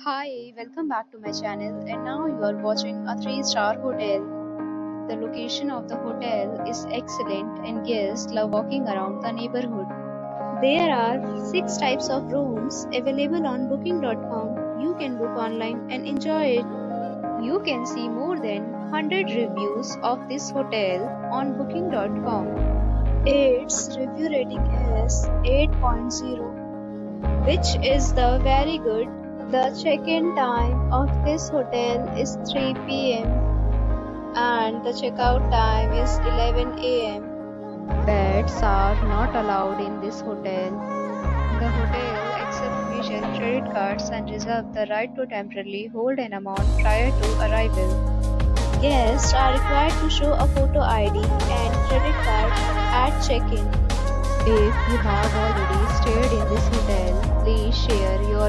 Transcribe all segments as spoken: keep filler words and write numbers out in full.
Hi, welcome back to my channel, and now you are watching a three star hotel. The location of the hotel is excellent and guests love walking around the neighborhood. There are six types of rooms available on booking dot com. You can book online and enjoy it. You can see more than one hundred reviews of this hotel on booking dot com. Its review rating is eight point zero, which is the very good. The check-in time of this hotel is three p m and the check-out time is eleven a m Pets are not allowed in this hotel. The hotel accepts major credit cards and reserves the right to temporarily hold an amount prior to arrival. Guests are required to show a photo I D and credit card at check-in. If you have already stayed in this hotel, please share your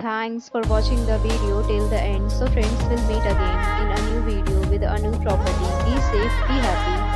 Thanks for watching the video till the end. So friends, will meet again in a new video with a new property. Be safe, be happy.